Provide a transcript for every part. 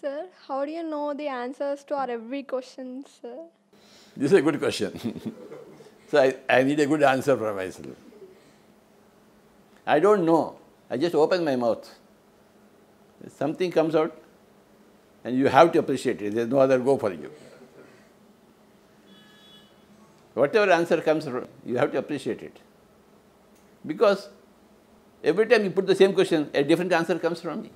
Sir, how do you know the answers to our every question, sir? This is a good question. So I need a good answer for myself. I don't know. I just open my mouth. Something comes out and you have to appreciate it. There's no other go for you. Whatever answer comes, you have to appreciate it. Because every time you put the same question, a different answer comes from me.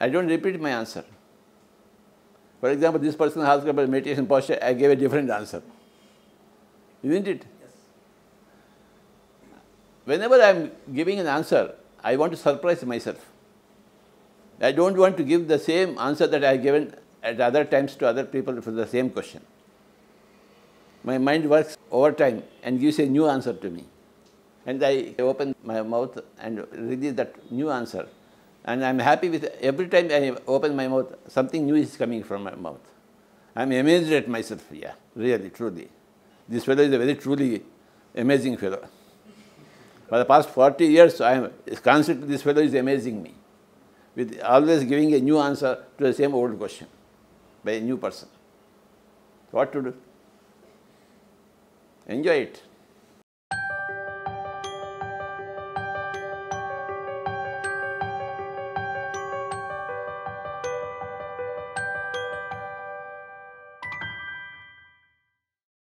I don't repeat my answer. For example, this person asked about meditation posture, I gave a different answer. Isn't it? Yes. Whenever I am giving an answer, I want to surprise myself. I don't want to give the same answer that I have given at other times to other people for the same question. My mind works over time and gives a new answer to me. And I open my mouth and release that new answer. And I'm happy with every time I open my mouth, something new is coming from my mouth. I'm amazed at myself, yeah, really, truly. This fellow is a very truly amazing fellow. For the past 40 years, I'm constantly, this fellow is amazing me, with always giving a new answer to the same old question by a new person. What to do? Enjoy it.